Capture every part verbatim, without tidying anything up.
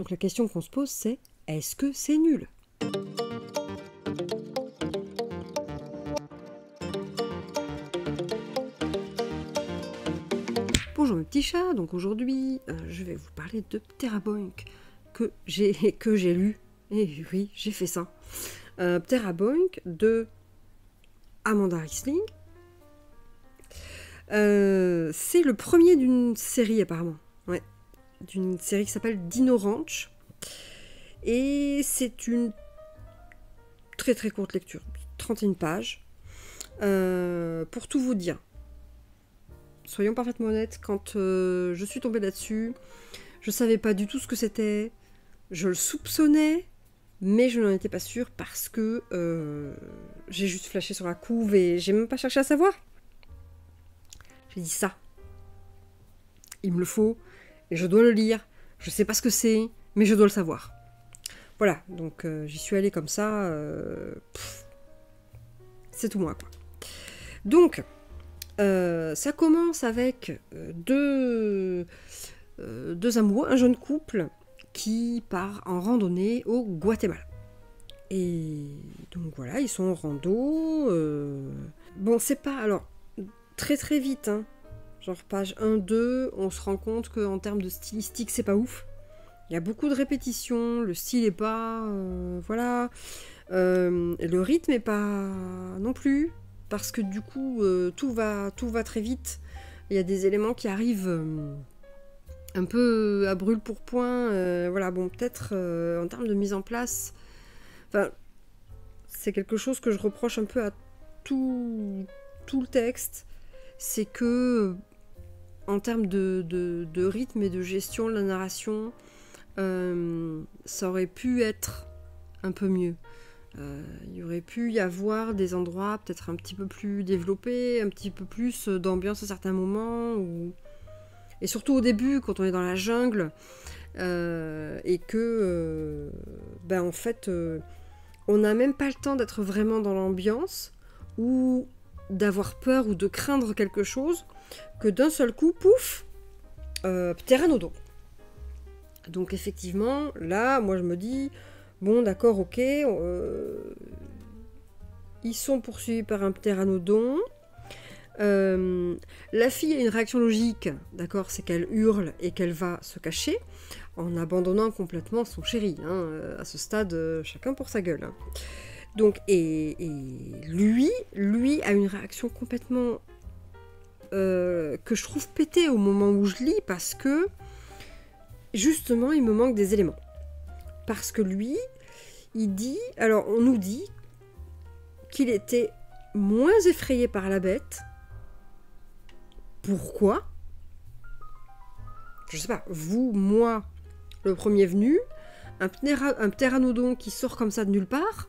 Donc la question qu'on se pose, c'est est-ce que c'est nul ? Bonjour mes petits chats, donc aujourd'hui euh, je vais vous parler de Pteraboink que j'ai que j'ai lu, et oui j'ai fait ça, euh, Pteraboink de Amanda Riesling. Euh, c'est le premier d'une série apparemment, ouais, d'une série qui s'appelle Dino Ranch, et c'est une très très courte lecture, trente et une pages, euh, pour tout vous dire. Soyons parfaitement honnêtes, quand euh, je suis tombée là-dessus, je ne savais pas du tout ce que c'était, je le soupçonnais, mais je n'en étais pas sûre parce que euh, j'ai juste flashé sur la couve et j'ai même pas cherché à savoir. J'ai dit ça, il me le faut, et je dois le lire, je ne sais pas ce que c'est, mais je dois le savoir. Voilà, donc euh, j'y suis allée comme ça, euh, c'est tout moi, quoi. Donc... Euh, ça commence avec deux, euh, deux amoureux, un jeune couple qui part en randonnée au Guatemala. Et donc voilà, ils sont en rando. Euh... Bon, c'est pas... Alors, très très vite, hein, genre page un, deux, on se rend compte qu'en termes de stylistique, c'est pas ouf. Il y a beaucoup de répétitions, le style est pas... Euh, voilà. Euh, le rythme est pas non plus... Parce que du coup, euh, tout, va, tout va très vite. Il y a des éléments qui arrivent euh, un peu à brûle pour point. Euh, voilà, bon, peut-être euh, en termes de mise en place, enfin, c'est quelque chose que je reproche un peu à tout, tout le texte. C'est que, en termes de, de, de rythme et de gestion de la narration, euh, ça aurait pu être un peu mieux. Euh, il aurait pu y avoir des endroits peut-être un petit peu plus développés, un petit peu plus d'ambiance à certains moments, où... et surtout au début quand on est dans la jungle, euh, et que euh, ben en fait euh, on n'a même pas le temps d'être vraiment dans l'ambiance ou d'avoir peur ou de craindre quelque chose, que d'un seul coup, pouf, euh, Pteranodon. Donc effectivement là moi je me dis bon, d'accord, ok, euh, ils sont poursuivis par un ptéranodon. Euh, la fille a une réaction logique, d'accord, c'est qu'elle hurle et qu'elle va se cacher en abandonnant complètement son chéri. Hein, à ce stade, chacun pour sa gueule. Hein. Donc, et, et lui, lui a une réaction complètement euh, que je trouve pétée au moment où je lis, parce que justement, il me manque des éléments. Parce que lui, il dit, alors on nous dit qu'il était moins effrayé par la bête. Pourquoi? Je sais pas, vous, moi, le premier venu, un, ptéra, un ptéranodon qui sort comme ça de nulle part.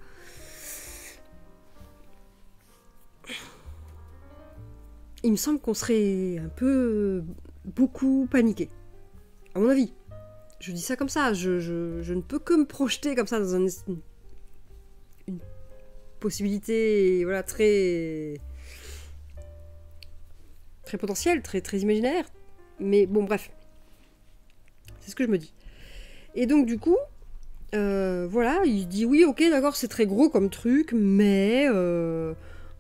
Il me semble qu'on serait un peu, beaucoup paniqué, à mon avis. Je dis ça comme ça, je, je, je ne peux que me projeter comme ça dans un, une possibilité, voilà, très très potentielle, très, très imaginaire. Mais bon, bref, c'est ce que je me dis. Et donc du coup, euh, voilà, il dit oui, ok, d'accord, c'est très gros comme truc, mais euh,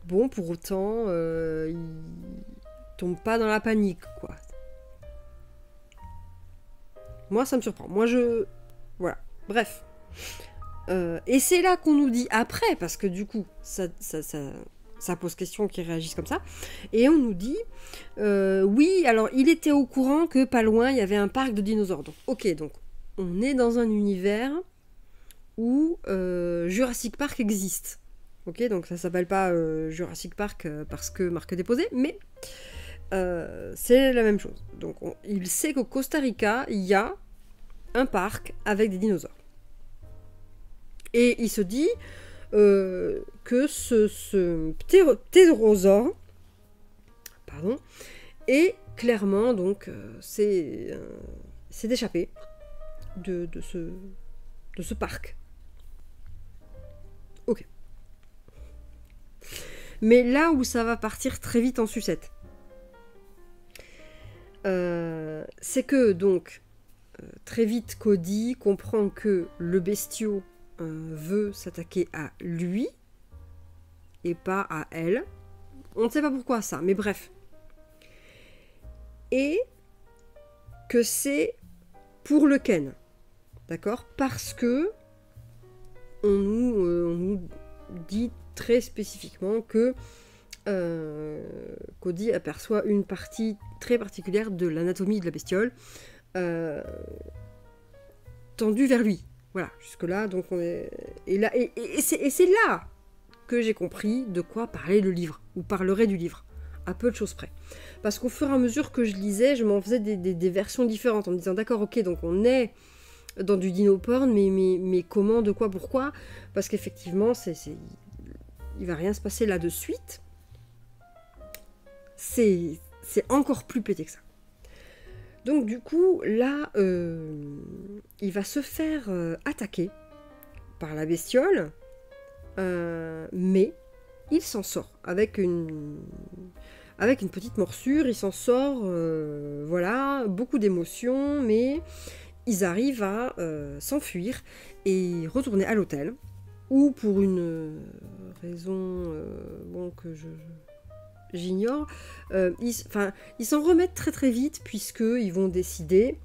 bon, pour autant, euh, il tombe pas dans la panique, quoi. Moi, ça me surprend. Moi, je... Voilà. Bref. Euh, et c'est là qu'on nous dit après, parce que du coup, ça, ça, ça, ça pose question qu'ils réagissent comme ça. Et on nous dit, euh, oui, alors, il était au courant que pas loin, il y avait un parc de dinosaures. Donc, ok, donc, on est dans un univers où euh, Jurassic Park existe. Ok, donc ça s'appelle pas euh, Jurassic Park euh, parce que marque déposée, mais... Euh, c'est la même chose. Donc, on, il sait qu'au Costa Rica, il y a un parc avec des dinosaures. Et il se dit euh, que ce, ce ptérosaure, pardon, est clairement, donc, euh, c'est euh, échappé de, de, ce, de ce parc. Ok. Mais là où ça va partir très vite en sucette, Euh, c'est que donc très vite, Cody comprend que le bestiau euh, veut s'attaquer à lui et pas à elle. On ne sait pas pourquoi ça, mais bref. Et que c'est pour le Ken, d'accord? Parce que on nous, euh, on nous dit très spécifiquement que euh, Cody aperçoit une partie très particulière de l'anatomie de la bestiole euh, tendue vers lui. Voilà, jusque-là, donc on est... Et, là, et, et, et c'est là que j'ai compris de quoi parlait le livre, ou parlerait du livre, à peu de choses près. Parce qu'au fur et à mesure que je lisais, je m'en faisais des, des, des versions différentes, en me disant, d'accord, ok, donc on est dans du dino-porn, mais, mais, mais comment, de quoi, pourquoi? Parce qu'effectivement, c'est... il va rien se passer là de suite. C'est encore plus pété que ça. Donc du coup, là, euh, il va se faire euh, attaquer par la bestiole, euh, mais il s'en sort avec une, avec une petite morsure, il s'en sort, euh, voilà, beaucoup d'émotions, mais ils arrivent à euh, s'enfuir et retourner à l'hôtel, ou pour une raison euh, bon, que je j'ignore, euh, ils enfin ils s'en remettent très très vite, puisque ils vont décider,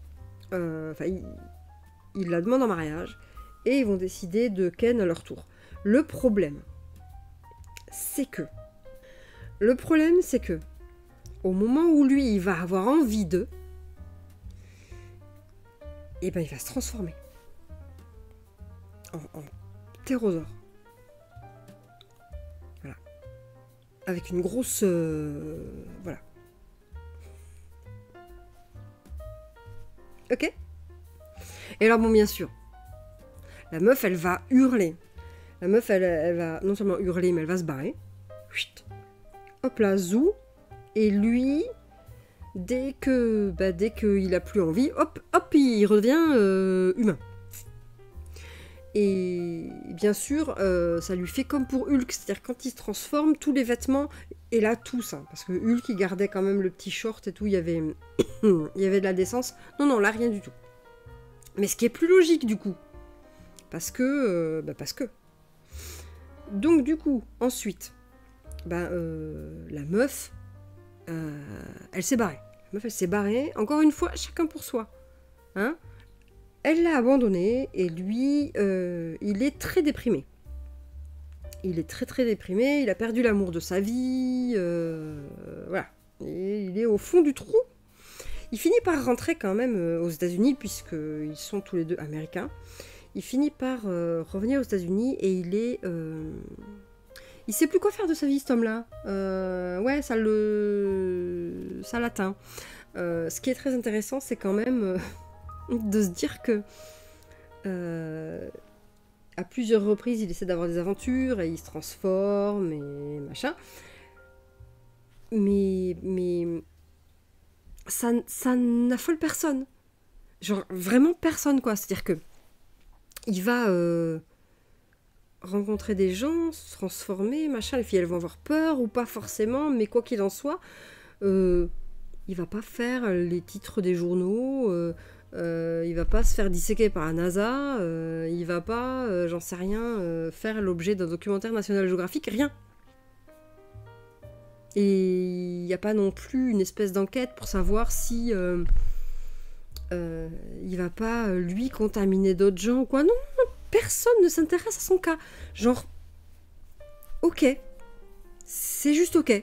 enfin euh, ils, ils la demandent en mariage et ils vont décider de Ken à leur tour. Le problème, c'est que le problème c'est que au moment où lui il va avoir envie d'eux, et ben il va se transformer en, en ptérosaure. Voilà. Avec une grosse... Euh, voilà. Ok. Et alors bon, bien sûr, la meuf, elle va hurler. La meuf, elle, elle va non seulement hurler, mais elle va se barrer. Chut. Hop là, zou. Et lui... Dès que, bah, dès qu'il a plus envie, hop, hop, il revient euh, humain. Et bien sûr, euh, ça lui fait comme pour Hulk, c'est-à-dire quand il se transforme, tous les vêtements, et là tout ça, parce que Hulk, il gardait quand même le petit short et tout, il y avait, il y avait de la décence. Non, non, là, rien du tout. Mais ce qui est plus logique, du coup, parce que, euh, bah, parce que. Donc, du coup, ensuite, bah, euh, la meuf, euh, elle s'est barrée. La meuf, elle s'est barrée. Encore une fois, chacun pour soi. Hein? Elle l'a abandonné et lui, euh, il est très déprimé. Il est très très déprimé. Il a perdu l'amour de sa vie. Euh, voilà. Et il est au fond du trou. Il finit par rentrer quand même aux États-Unis, puisqu'ils sont tous les deux américains. Il finit par euh, revenir aux États-Unis et il est... Euh, il sait plus quoi faire de sa vie, cet homme-là. Euh, ouais, ça le... ça l'atteint. Euh, ce qui est très intéressant, c'est quand même euh, de se dire que euh, à plusieurs reprises, il essaie d'avoir des aventures et il se transforme et machin. Mais... mais... ça, ça n'affole personne. Genre, vraiment personne, quoi. C'est-à-dire que il va... Euh, rencontrer des gens, se transformer, machin, les filles elles vont avoir peur ou pas forcément, mais quoi qu'il en soit, euh, il va pas faire les titres des journaux, euh, euh, il va pas se faire disséquer par la NASA, euh, il va pas, euh, j'en sais rien, euh, faire l'objet d'un documentaire National Geographic, rien. Et il n'y a pas non plus une espèce d'enquête pour savoir si euh, euh, il va pas, lui, contaminer d'autres gens ou quoi, non, non. Personne ne s'intéresse à son cas. Genre, ok, c'est juste ok.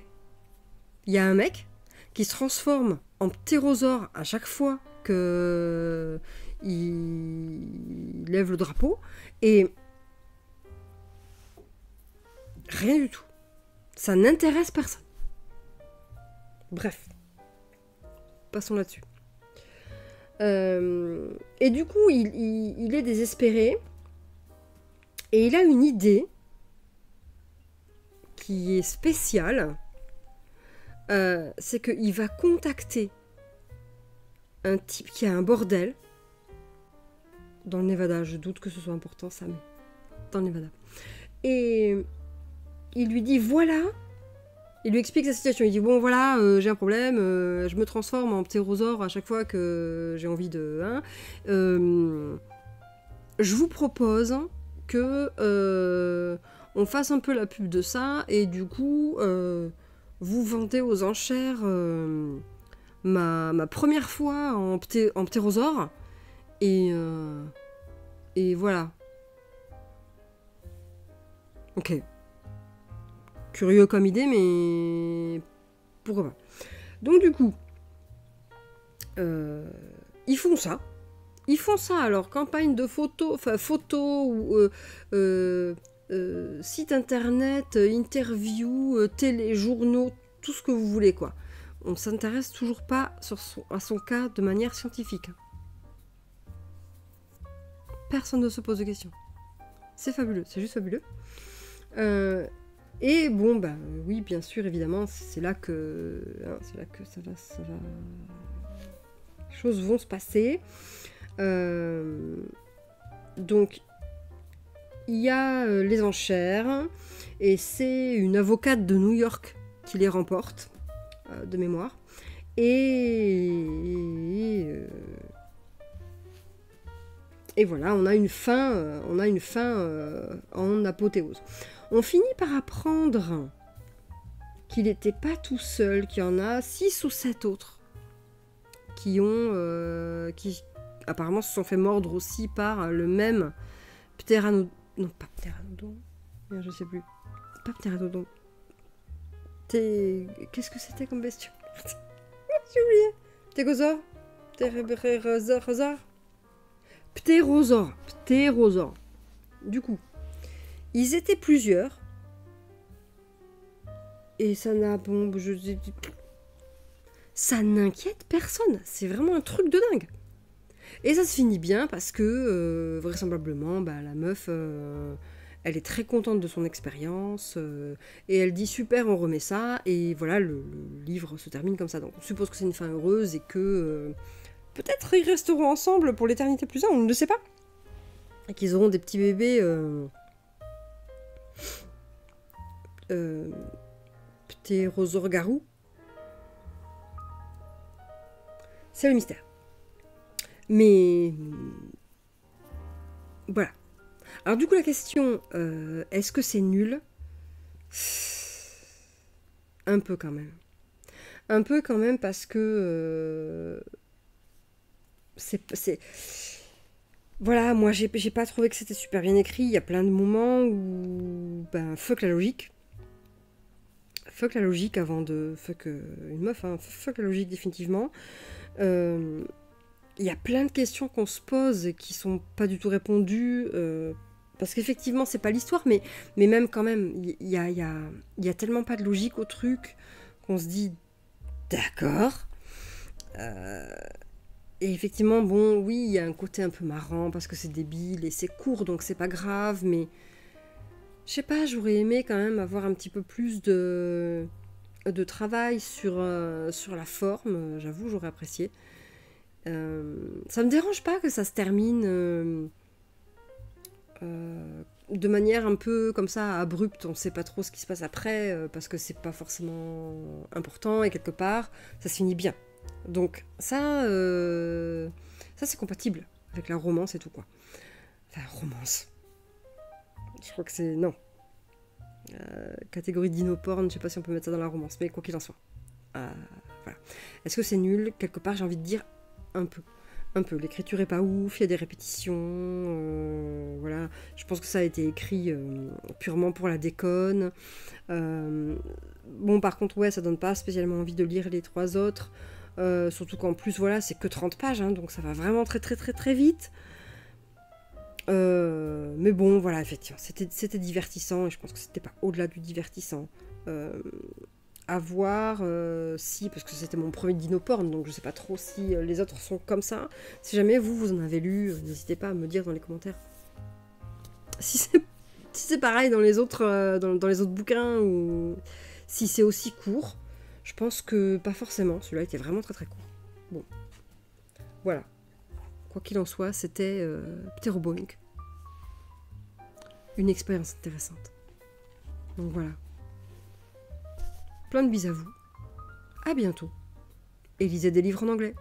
Il y a un mec qui se transforme en ptérosaure à chaque fois que il lève le drapeau et rien du tout. Ça n'intéresse personne. Bref, passons là-dessus. Euh, et du coup, il, il, il est désespéré. Et il a une idée qui est spéciale, euh, c'est qu'il va contacter un type qui a un bordel dans le Nevada. Je doute que ce soit important ça, mais dans le Nevada. Et il lui dit, voilà, Il lui explique sa situation, il dit bon voilà, euh, j'ai un problème, euh, je me transforme en ptérosaure à chaque fois que j'ai envie de... Hein, euh, je vous propose que euh, on fasse un peu la pub de ça et du coup euh, vous vendez aux enchères euh, ma, ma première fois en, pté en ptérosaure et, euh, et voilà. Ok. Curieux comme idée, mais pourquoi pas. Donc du coup, euh, ils font ça. Ils font ça, alors, campagne de photos, enfin photos, ou euh, euh, euh, site internet, interview, euh, télé, journaux, tout ce que vous voulez, quoi. On ne s'intéresse toujours pas sur son, à son cas de manière scientifique. Personne ne se pose de questions. C'est fabuleux, c'est juste fabuleux. Euh, Et bon, bah oui, bien sûr, évidemment, c'est là que, hein, c'est là que ça va, ça va, les choses vont se passer. Euh, donc, il y a les enchères, et c'est une avocate de New York qui les remporte, euh, de mémoire. Et, et, euh, et voilà, on a une fin, euh, on a une fin euh, en apothéose. On finit par apprendre qu'il n'était pas tout seul, qu'il y en a six ou sept autres qui ont, euh, qui apparemment se sont fait mordre aussi par le même Pteranodon, non pas Pteranodon, je sais plus, pas Pteranodon. Qu'est-ce que c'était comme bestiole? J'ai oublié. Ptérosaure, Ptérosaure, Ptérosaure, Ptérosaure. Du coup. Ils étaient plusieurs. Et ça n'a... Bon, je... Ça n'inquiète personne. C'est vraiment un truc de dingue. Et ça se finit bien parce que, euh, vraisemblablement, bah, la meuf, euh, elle est très contente de son expérience. Euh, et elle dit, super, on remet ça. Et voilà, le, le livre se termine comme ça. Donc on suppose que c'est une fin heureuse et que... Euh, peut-être ils resteront ensemble pour l'éternité plus un, on ne sait pas. Et qu'ils auront des petits bébés... Euh, Euh, Ptérosaure garou, c'est le mystère. Mais voilà. Alors du coup la question, euh, est-ce que c'est nul? Un peu quand même. Un peu quand même parce que euh, c'est... Voilà, moi j'ai pas trouvé que c'était super bien écrit. Il y a plein de moments où... Ben, fuck la logique. Fuck la logique avant de... Fuck euh, une meuf, hein. Fuck la logique définitivement. Euh, il y a plein de questions qu'on se pose et qui sont pas du tout répondues. Euh, parce qu'effectivement, c'est pas l'histoire, mais, mais même quand même, il y a, y, a, y a tellement pas de logique au truc qu'on se dit... D'accord. Euh... Et effectivement, bon, oui, il y a un côté un peu marrant parce que c'est débile et c'est court, donc c'est pas grave, mais... Je sais pas, j'aurais aimé quand même avoir un petit peu plus de, de travail sur, euh, sur la forme, j'avoue, j'aurais apprécié. Euh, ça me dérange pas que ça se termine euh, euh, de manière un peu comme ça, abrupte, on sait pas trop ce qui se passe après, euh, parce que c'est pas forcément important, et quelque part, ça se finit bien. Donc ça, euh, ça c'est compatible avec la romance et tout quoi. Enfin romance. Je crois que c'est... Non. Euh, catégorie dino-porn, je sais pas si on peut mettre ça dans la romance, mais quoi qu'il en soit. Euh, voilà. Est-ce que c'est nul? Quelque part j'ai envie de dire un peu. Un peu. L'écriture est pas ouf, il y a des répétitions. Euh, voilà. Je pense que ça a été écrit euh, purement pour la déconne. Euh, bon par contre ouais, ça donne pas spécialement envie de lire les trois autres. Euh, surtout qu'en plus, voilà, c'est que trente pages, hein, donc ça va vraiment très très très très vite. Euh, mais bon, voilà, effectivement, c'était divertissant, et je pense que c'était pas au-delà du divertissant. Euh, à voir euh, si, parce que c'était mon premier dino-porn, donc je sais pas trop si euh, les autres sont comme ça. Si jamais vous, vous en avez lu, euh, n'hésitez pas à me dire dans les commentaires. Si c'est si pareil dans les autres, euh, dans, dans les autres bouquins, ou si c'est aussi court. Je pense que pas forcément, celui-là était vraiment très très court. Bon, voilà. Quoi qu'il en soit, c'était euh, Pteraboink. Une expérience intéressante. Donc voilà. Plein de bisous à vous. À bientôt. Et lisez des livres en anglais.